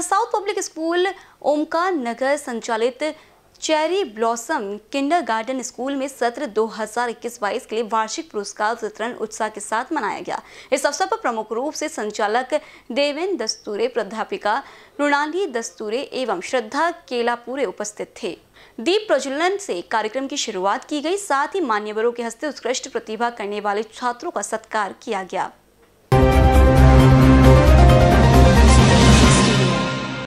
The south public school ओमका नगर संचालित cherry blossom kindergarten school में सत्र 2021-22 के लिए वार्षिक पुरस्कार वितरण उत्साह के साथ मनाया गया। इस अवसर पर प्रमुख रूप से संचालक देवेन्द्र दस्तूरे, प्राध्यापिका रुणाली दस्तूरे एवं श्रद्धा केलापुरे उपस्थित थे। दीप प्रज्वलन से कार्यक्रम की शुरुआत की गई, साथ ही मान्यवरों के हस्ते उत्कृष्ट प्रतिभा करने वाले छात्रों का सत्कार किया गया।